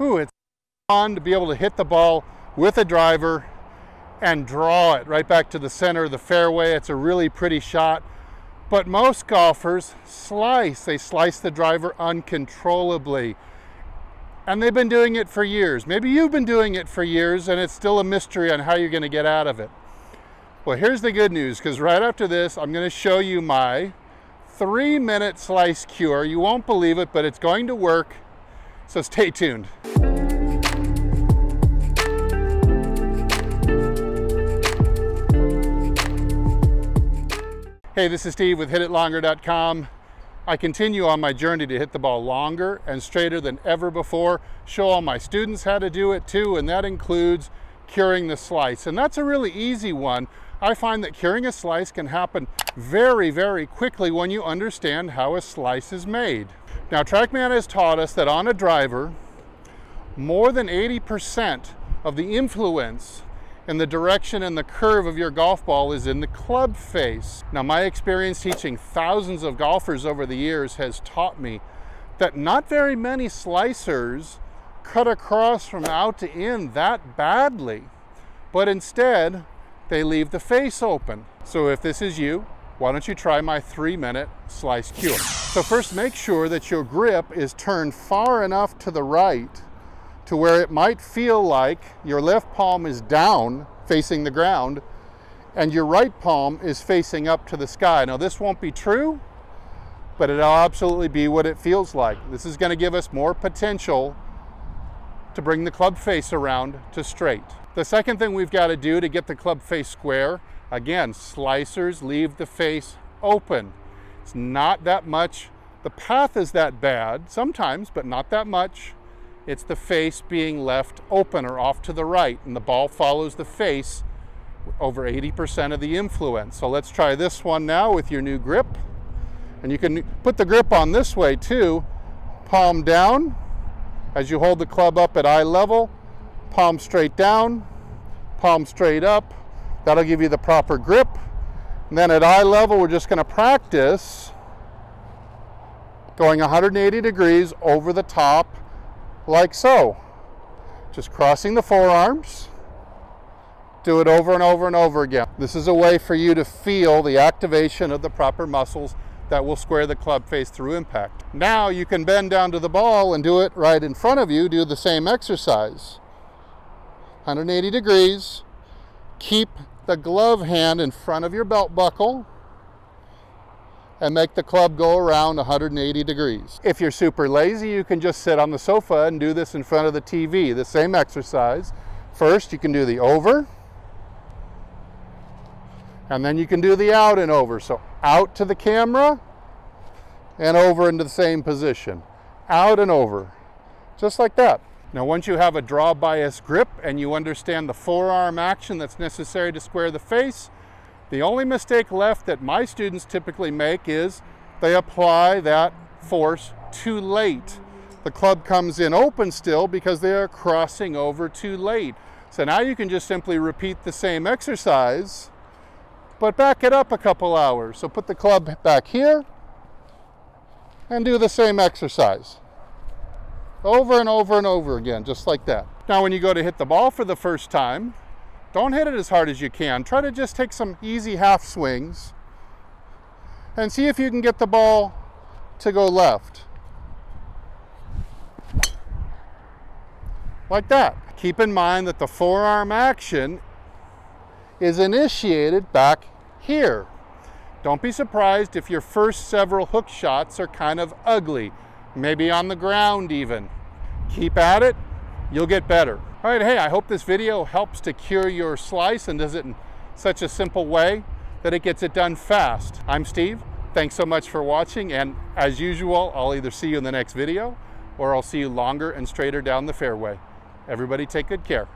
it's fun to be able to hit the ball with a driver and draw it right back to the center of the fairway. It's a really pretty shot. But most golfers slice. They slice the driver uncontrollably. And they've been doing it for years. Maybe you've been doing it for years and it's still a mystery on how you're going to get out of it. Well, here's the good news, because right after this, I'm going to show you my 3-minute slice cure. You won't believe it, but it's going to work. So stay tuned. Hey, this is Steve with hititlonger.com. I continue on my journey to hit the ball longer and straighter than ever before, show all my students how to do it too, and that includes curing the slice. And that's a really easy one. I find that curing a slice can happen very, very quickly when you understand how a slice is made. Now, TrackMan has taught us that on a driver, more than 80% of the influence and the direction and the curve of your golf ball is in the club face. Now, my experience teaching thousands of golfers over the years has taught me that not very many slicers cut across from out to in that badly, but instead they leave the face open. So if this is you, why don't you try my 3-minute slice cure? So first, make sure that your grip is turned far enough to the right to where it might feel like your left palm is down facing the ground and your right palm is facing up to the sky. Now, this won't be true, but it'll absolutely be what it feels like. This is going to give us more potential to bring the club face around to straight. The second thing we've got to do to get the club face square, again, slicers leave the face open. It's not that much. The path is that bad sometimes, but not that much. It's the face being left open or off to the right, and the ball follows the face over 80% of the influence. So let's try this one now with your new grip. And you can put the grip on this way too. Palm down as you hold the club up at eye level, palm straight down, palm straight up. That'll give you the proper grip. And then at eye level, we're just going to practice going 180 degrees over the top, like so. Just crossing the forearms. Do it over and over and over again. This is a way for you to feel the activation of the proper muscles that will square the club face through impact. Now you can bend down to the ball and do it right in front of you. Do the same exercise. 180 degrees. Keep the glove hand in front of your belt buckle and make the club go around 180 degrees. If you're super lazy, you can just sit on the sofa and do this in front of the TV, the same exercise. First, you can do the over, and then you can do the out and over. So out to the camera, and over into the same position. Out and over, just like that. Now, once you have a draw bias grip and you understand the forearm action that's necessary to square the face, the only mistake left that my students typically make is they apply that force too late. The club comes in open still because they are crossing over too late. So now you can just simply repeat the same exercise, but back it up a couple hours. So put the club back here and do the same exercise. Over and over and over again, just like that. Now, when you go to hit the ball for the first time, don't hit it as hard as you can. Try to just take some easy half swings and see if you can get the ball to go left. Like that. Keep in mind that the forearm action is initiated back here. Don't be surprised if your first several hook shots are kind of ugly, maybe on the ground even. Keep at it, you'll get better. All right, hey, I hope this video helps to cure your slice and does it in such a simple way that it gets it done fast. I'm Steve. Thanks so much for watching, and as usual, I'll either see you in the next video or I'll see you longer and straighter down the fairway. Everybody take good care.